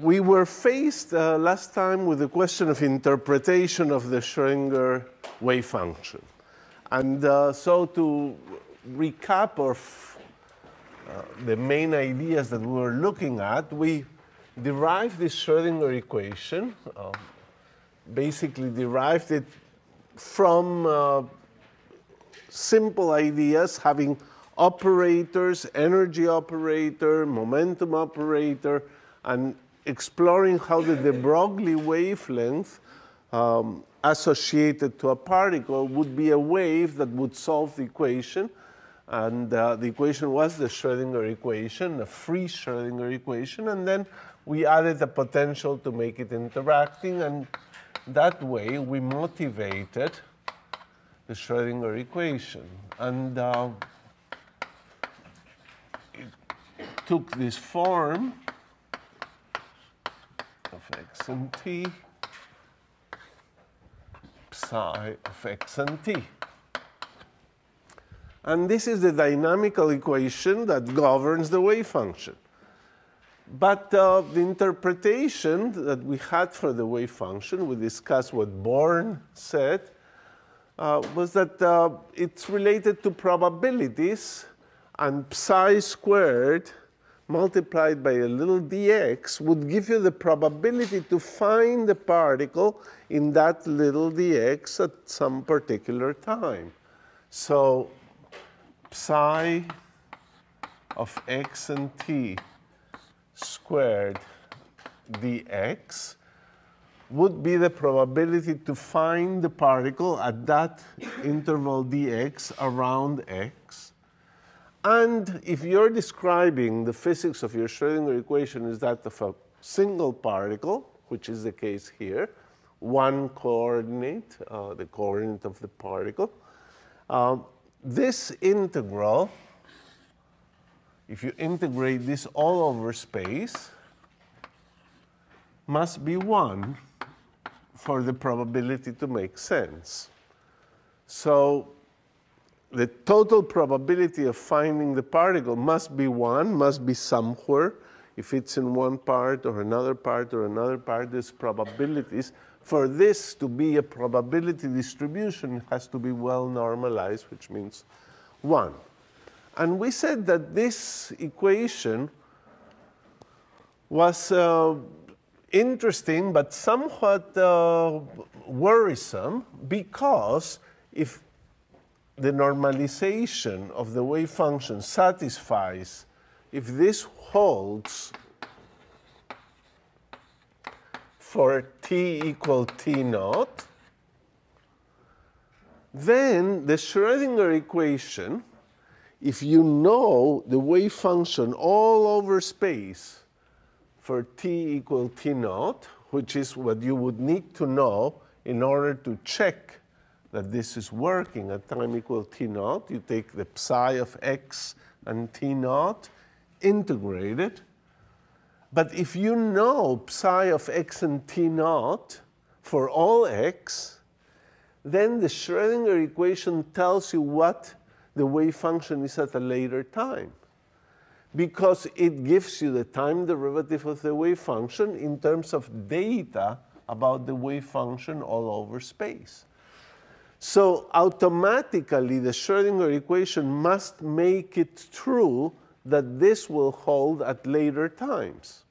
We were faced last time with the question of interpretation of the Schrödinger wave function. And so to recap of the main ideas that we were looking at, we derived this Schrödinger equation, basically derived it from simple ideas having operators, energy operator, momentum operator, and exploring how the de Broglie wavelength associated to a particle would be a wave that would solve the equation. And the equation was the Schrödinger equation, a free Schrödinger equation. And then we added a potential to make it interacting. And that way, we motivated the Schrödinger equation. And it took this form of x and t, psi of x and t. And this is the dynamical equation that governs the wave function. But the interpretation that we had for the wave function, we discussed what Born said, was that it's related to probabilities, and psi squared multiplied by a little dx would give you the probability to find the particle in that little dx at some particular time. So psi of x and t squared dx would be the probability to find the particle at that interval dx around x. And if you're describing the physics of your Schrödinger equation is that of a single particle, which is the case here, one coordinate, the coordinate of the particle, this integral, if you integrate this all over space, must be 1 for the probability to make sense. So the total probability of finding the particle must be 1, must be somewhere. If it's in one part or another part or another part, there's probabilities. For this to be a probability distribution, it has to be well normalized, which means 1. And we said that this equation was interesting but somewhat worrisome, because if the normalization of the wave function satisfies, if this holds for t equal t naught, then the Schrödinger equation, if you know the wave function all over space for t equal t naught, which is what you would need to know in order to check that this is working at time equal t naught, you take the psi of x and t naught, integrate it. But if you know psi of x and t naught for all x, then the Schrödinger equation tells you what the wave function is at a later time, because it gives you the time derivative of the wave function in terms of data about the wave function all over space. So automatically, the Schrödinger equation must make it true that this will hold at later times.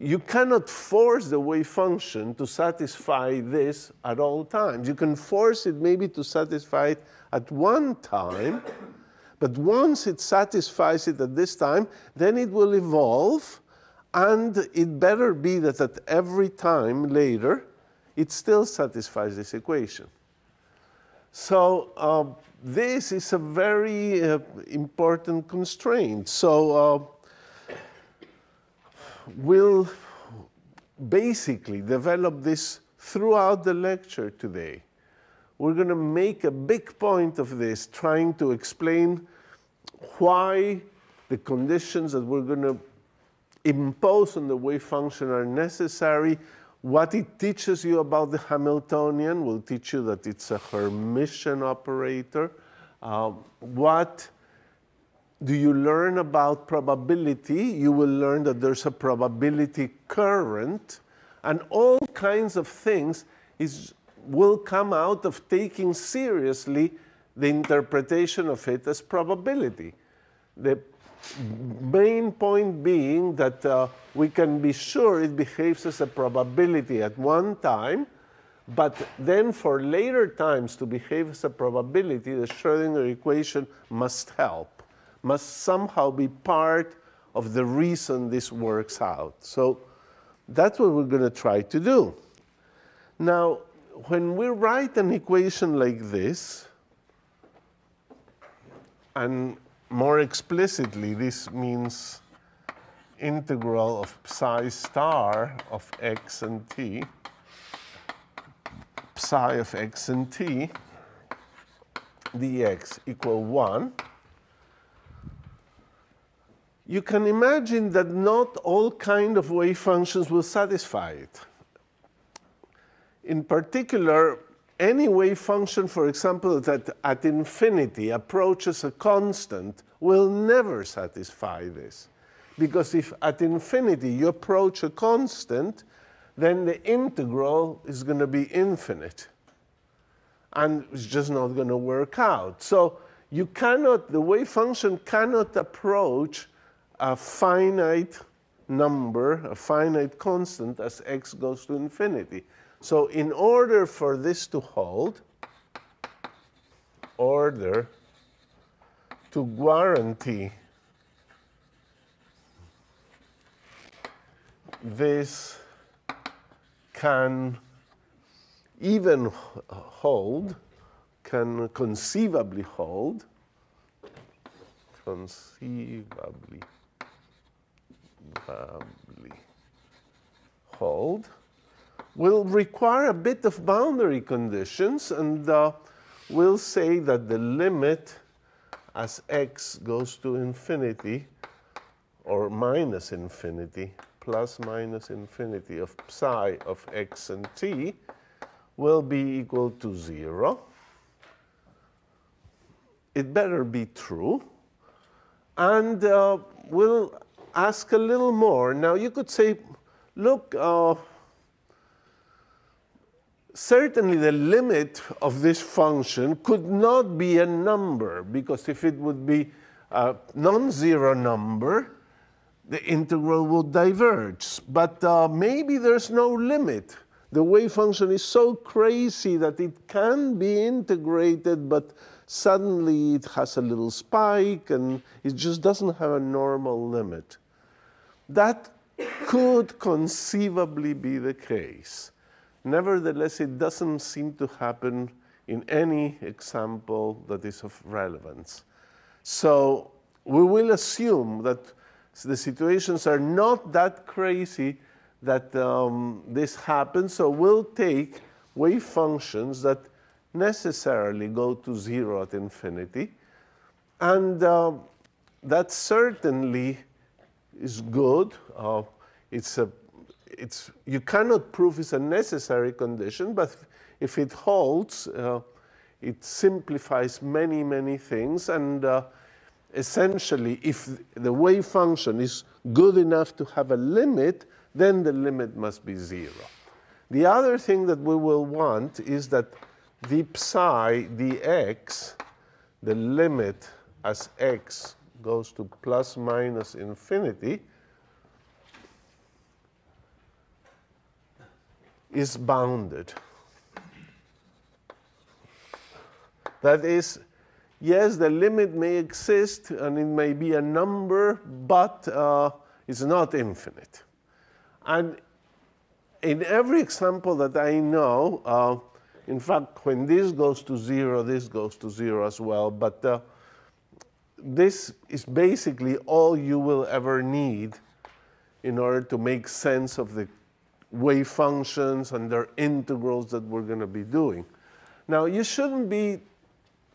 You cannot force the wave function to satisfy this at all times. You can force it maybe to satisfy it at one time, but once it satisfies it at this time, then it will evolve, and it better be that at every time later, it still satisfies this equation. So this is a very important constraint. So we'll basically develop this throughout the lecture today. We're going to make a big point of this, trying to explain why the conditions that we're going to impose on the wave function are necessary. What it teaches you about the Hamiltonian will teach you that it's a Hermitian operator. What do you learn about probability, you will learn that there's a probability current, and all kinds of things will come out of taking seriously the interpretation of it as probability. The main point being that we can be sure it behaves as a probability at one time, but then for later times to behave as a probability, the Schrödinger equation must help, must somehow be part of the reason this works out. So that's what we're going to try to do. Now, when we write an equation like this, and more explicitly, this means integral of psi star of x and t, psi of x and t dx equal 1. You can imagine that not all kind of wave functions will satisfy it. In particular, any wave function, for example, that at infinity approaches a constant will never satisfy this. Because if at infinity you approach a constant, then the integral is going to be infinite. And it's just not going to work out. So you cannot, the wave function cannot approach a finite number, a finite constant as x goes to infinity. So in order for this to hold, order to guarantee this can even hold, can conceivably hold, hold, will require a bit of boundary conditions, and we'll say that the limit as x goes to infinity or minus infinity, plus minus infinity of psi of x and t will be equal to 0. It better be true. And we'll ask a little more. Now, you could say, look, certainly the limit of this function could not be a number, because if it would be a non-zero number, the integral would diverge. But maybe there's no limit. The wave function is so crazy that it can be integrated, but suddenly it has a little spike, and it just doesn't have a normal limit. That could conceivably be the case. Nevertheless, it doesn't seem to happen in any example that is of relevance. So we will assume that the situations are not that crazy that this happens. So we'll take wave functions that necessarily go to 0 at infinity. And that certainly is good. You cannot prove it's a necessary condition, but if it holds, it simplifies many, many things. And essentially, if the wave function is good enough to have a limit, then the limit must be 0. The other thing that we will want is that d psi dx, the limit as x goes to plus minus infinity, is bounded. That is, yes, the limit may exist, and it may be a number, but it's not infinite. And in every example that I know, in fact, when this goes to 0, this goes to 0 as well. But this is basically all you will ever need in order to make sense of the wave functions and their integrals that we're going to be doing. Now, you shouldn't be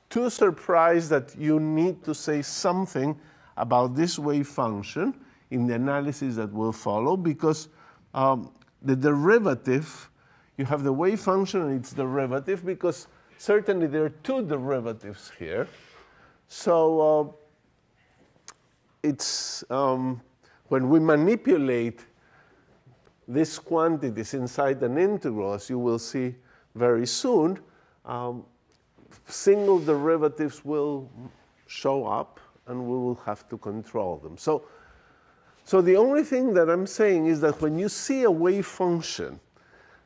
too surprised that you need to say something about this wave function in the analysis that will follow, because the derivative, you have the wave function and its derivative, because certainly there are two derivatives here. So it's when we manipulate these quantities inside an integral, as you will see very soon, single derivatives will show up, and we will have to control them. So the only thing that I'm saying is that when you see a wave function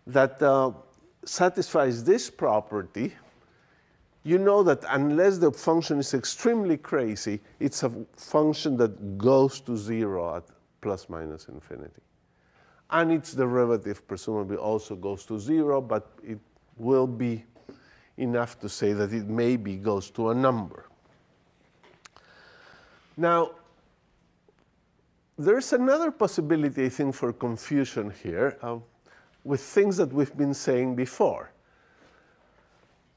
that satisfies this property, you know that unless the function is extremely crazy, it's a function that goes to 0 at plus minus infinity. And its derivative presumably also goes to 0, but it will be enough to say that it maybe goes to a number. Now, there's another possibility, I think, for confusion here with things that we've been saying before.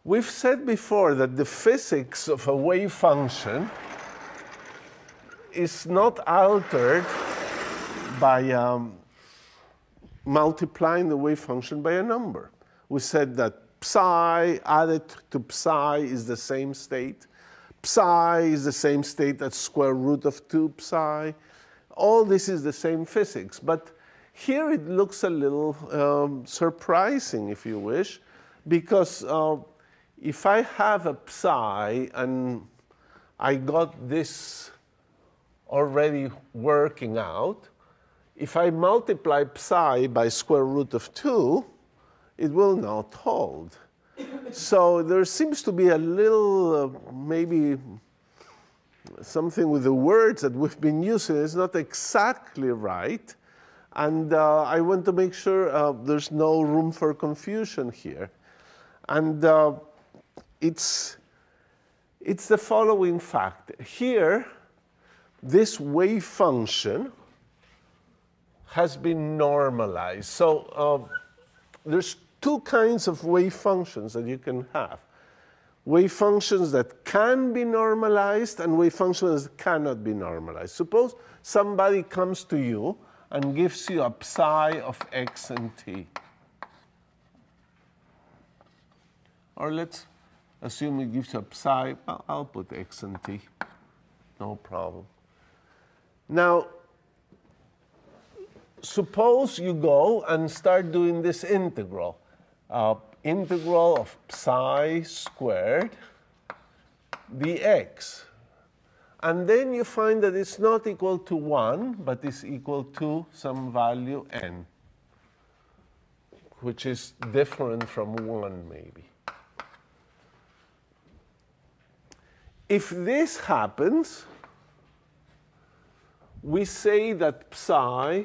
We've said before that the physics of a wave function is not altered by multiplying the wave function by a number. We said that psi added to psi is the same state. Psi is the same state as square root of 2 psi. All this is the same physics. But here it looks a little surprising, if you wish, because if I have a psi and I got this already working out, if I multiply psi by square root of 2, it will not hold. So there seems to be a little, maybe something with the words that we've been using is not exactly right. And I want to make sure there's no room for confusion here. And it's the following fact. Here, this wave function has been normalized. So there's two kinds of wave functions that you can have. Wave functions that can be normalized and wave functions that cannot be normalized. Suppose somebody comes to you and gives you a psi of x and t. Or let's assume it gives you a psi. I'll put x and t. No problem. Now, suppose you go and start doing this integral. Integral of psi squared dx. And then you find that it's not equal to 1, but it's equal to some value n, which is different from 1, maybe. If this happens, we say that psi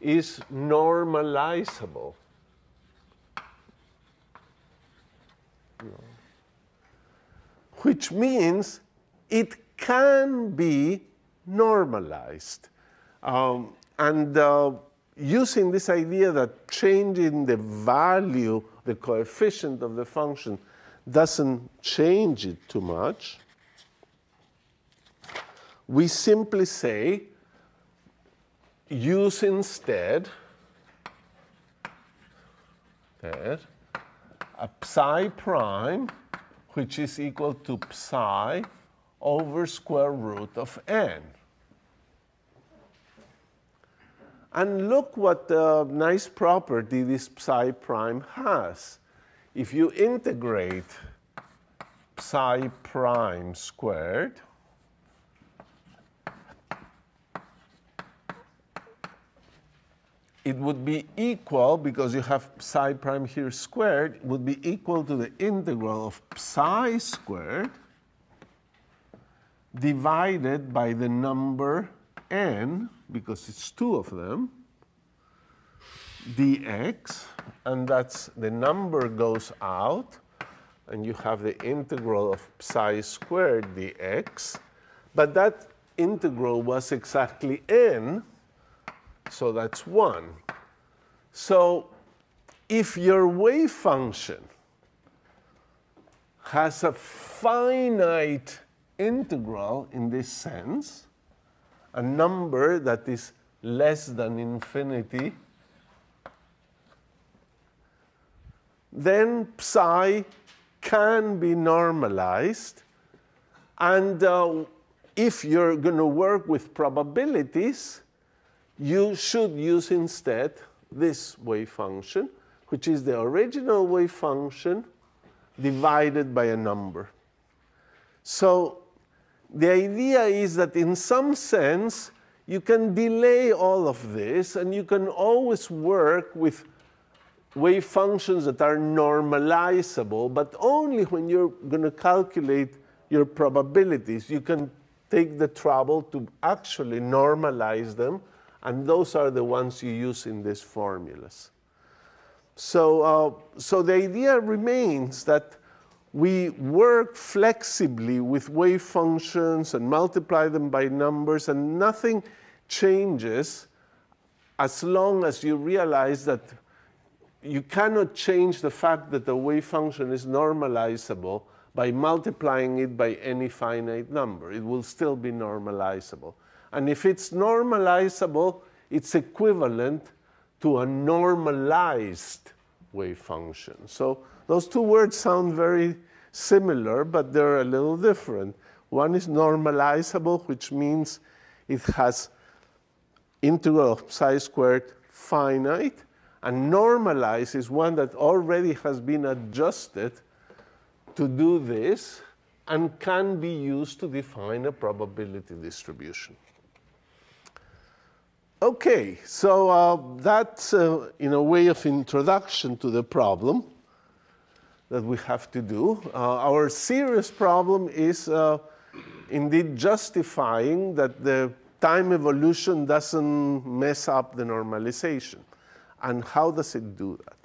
is normalizable. Which means it can be normalized. Using this idea that changing the value, the coefficient of the function, doesn't change it too much, we simply say, use instead there a psi prime, which is equal to psi over square root of n. And look what a nice property this psi prime has. If you integrate psi prime squared, it would be equal, because you have psi prime here squared, it would be equal to the integral of psi squared divided by the number n, because it's two of them, dx. And that's the number goes out, and you have the integral of psi squared dx. But that integral was exactly n. So that's 1. So if your wave function has a finite integral in this sense, a number that is less than infinity, then psi can be normalized. And if you're going to work with probabilities, you should use instead this wave function, which is the original wave function divided by a number. So the idea is that in some sense, you can delay all of this, and you can always work with wave functions that are normalizable, but only when you're going to calculate your probabilities. You can take the trouble to actually normalize them, and those are the ones you use in these formulas. So the idea remains that we work flexibly with wave functions and multiply them by numbers, and nothing changes as long as you realize that you cannot change the fact that the wave function is normalizable by multiplying it by any finite number. It will still be normalizable. And if it's normalizable, it's equivalent to a normalized wave function. So those two words sound very similar, but they're a little different. One is normalizable, which means it has integral of psi squared finite, and normalized is one that already has been adjusted to do this and can be used to define a probability distribution. Okay, so that's in a way of introduction to the problem that we have to do. Our serious problem is indeed justifying that the time evolution doesn't mess up the normalization. And how does it do that?